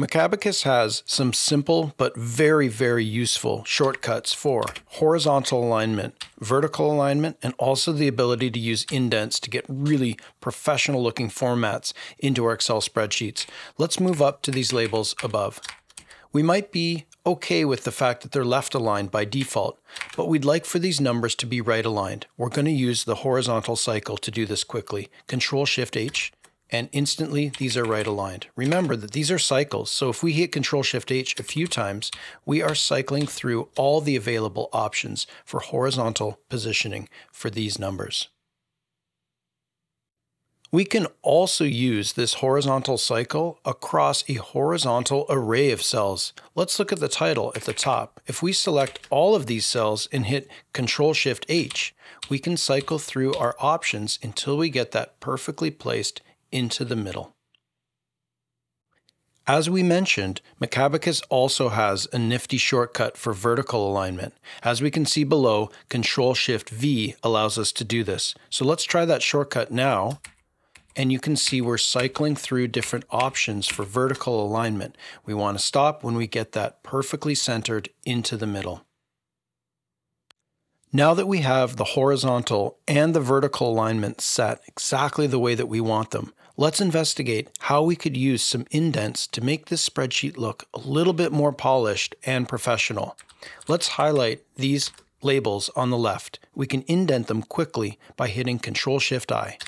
Macabacus has some simple but very, very useful shortcuts for horizontal alignment, vertical alignment, and also the ability to use indents to get really professional looking formats into our Excel spreadsheets. Let's move up to these labels above. We might be okay with the fact that they're left aligned by default, but we'd like for these numbers to be right aligned. We're going to use the horizontal cycle to do this quickly. Control-Shift-H. And instantly, these are right aligned. Remember that these are cycles, so if we hit Control-Shift-H a few times, we are cycling through all the available options for horizontal positioning for these numbers. We can also use this horizontal cycle across a horizontal array of cells. Let's look at the title at the top. If we select all of these cells and hit Control-Shift-H, we can cycle through our options until we get that perfectly placed into the middle. As we mentioned, Macabacus also has a nifty shortcut for vertical alignment. As we can see below, Control-Shift-V allows us to do this. So let's try that shortcut now, and you can see we're cycling through different options for vertical alignment. We want to stop when we get that perfectly centered into the middle. Now that we have the horizontal and the vertical alignment set exactly the way that we want them, let's investigate how we could use some indents to make this spreadsheet look a little bit more polished and professional. Let's highlight these labels on the left. We can indent them quickly by hitting Control-Shift-I.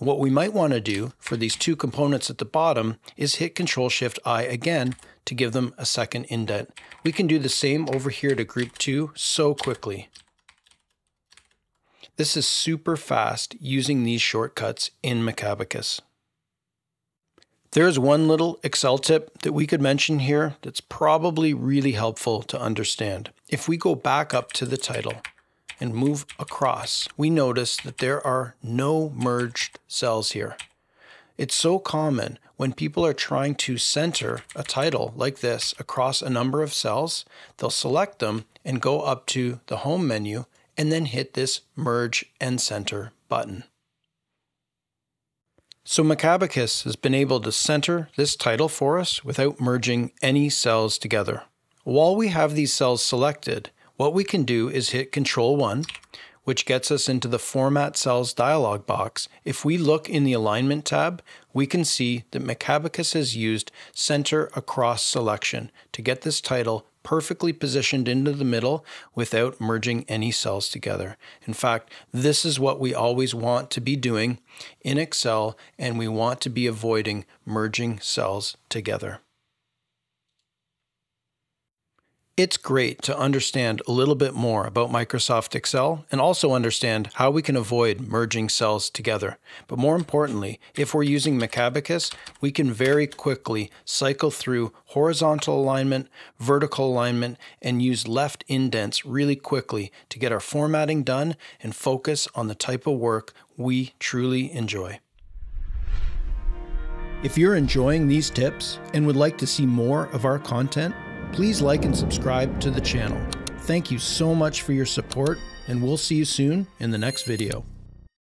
And what we might want to do for these two components at the bottom is hit Control-Shift-I again to give them a second indent. We can do the same over here to Group 2 so quickly. This is super fast using these shortcuts in Macabacus. There is one little Excel tip that we could mention here that's probably really helpful to understand. If we go back up to the title and move across, we notice that there are no merged cells here. It's so common when people are trying to center a title like this across a number of cells, they'll select them and go up to the Home menu and then hit this Merge and Center button. So Macabacus has been able to center this title for us without merging any cells together. While we have these cells selected, what we can do is hit Control-1, which gets us into the Format Cells dialog box. If we look in the Alignment tab, we can see that Macabacus has used Center Across Selection to get this title perfectly positioned into the middle without merging any cells together. In fact, this is what we always want to be doing in Excel, and we want to be avoiding merging cells together. It's great to understand a little bit more about Microsoft Excel and also understand how we can avoid merging cells together. But more importantly, if we're using Macabacus, we can very quickly cycle through horizontal alignment, vertical alignment, and use left indents really quickly to get our formatting done and focus on the type of work we truly enjoy. If you're enjoying these tips and would like to see more of our content, please like and subscribe to the channel. Thank you so much for your support, and we'll see you soon in the next video.